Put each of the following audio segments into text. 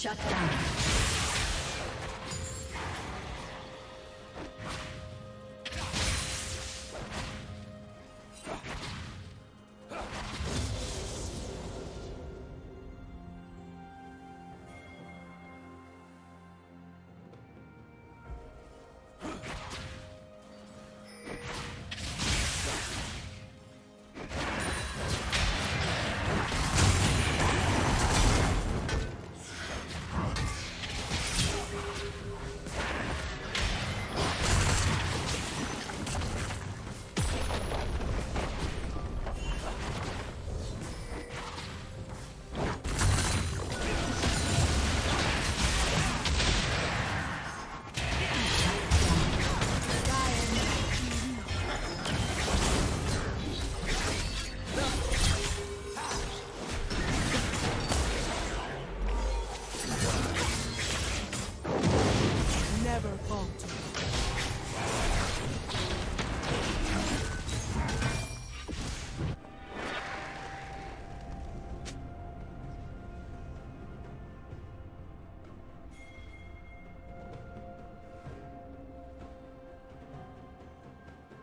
Shut down.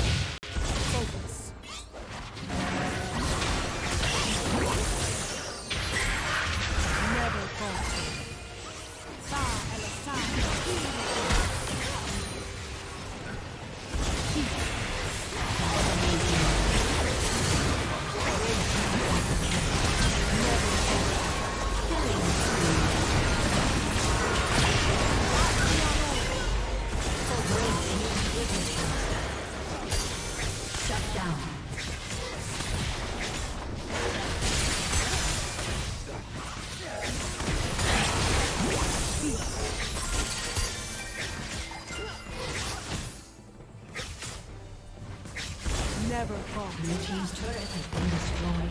Blue team's turret has been destroyed.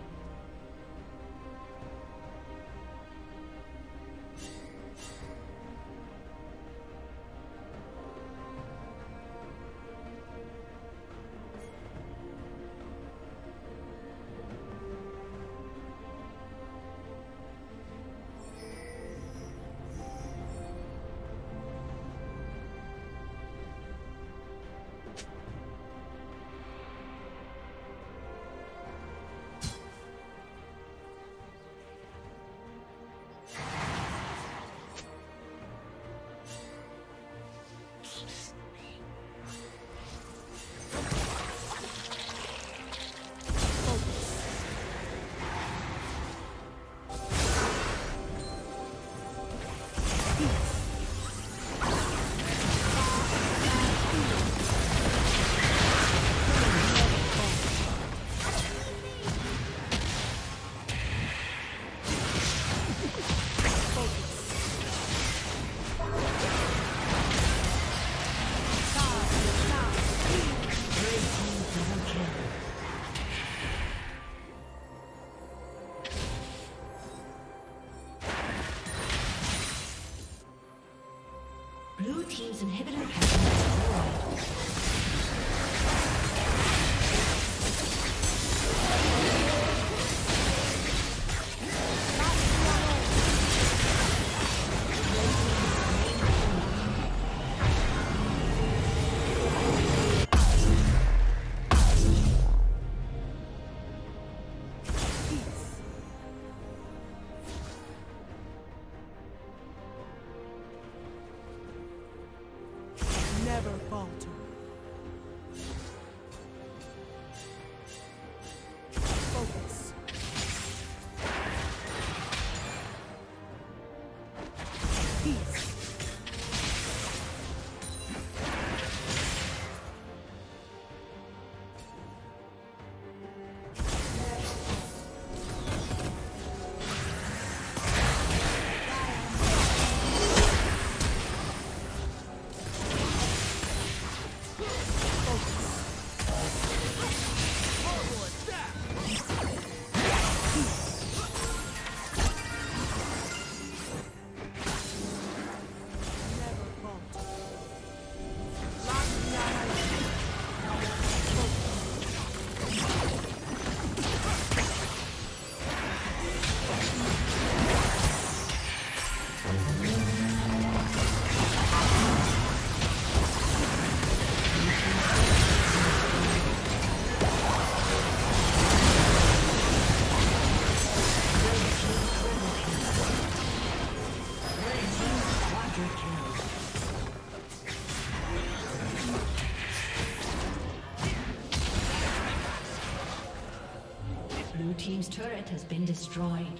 Team's turret has been destroyed.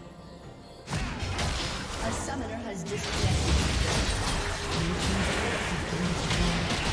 A summoner has disconnected. Blue team's turret has been destroyed.